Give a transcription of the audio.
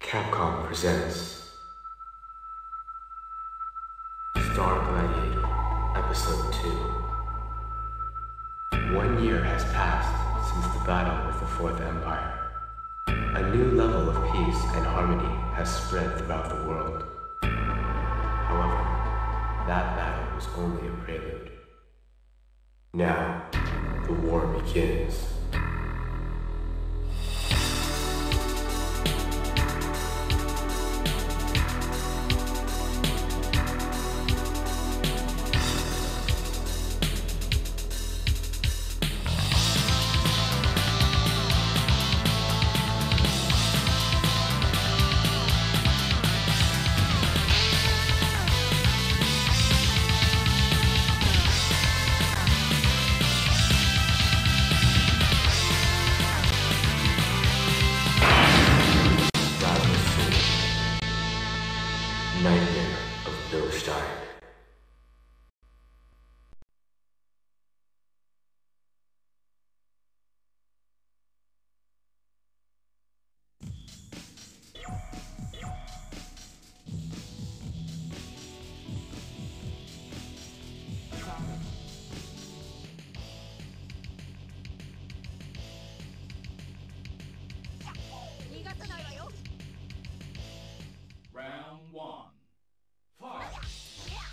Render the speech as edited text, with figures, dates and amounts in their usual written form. Capcom presents Star Gladiator, Episode 2. 1 year has passed since the battle with the Fourth Empire. A new level of peace and harmony has spread throughout the world. However, that battle was only a prelude. Now, the war begins. Nightmare of Bilstein. Round 1. Fight!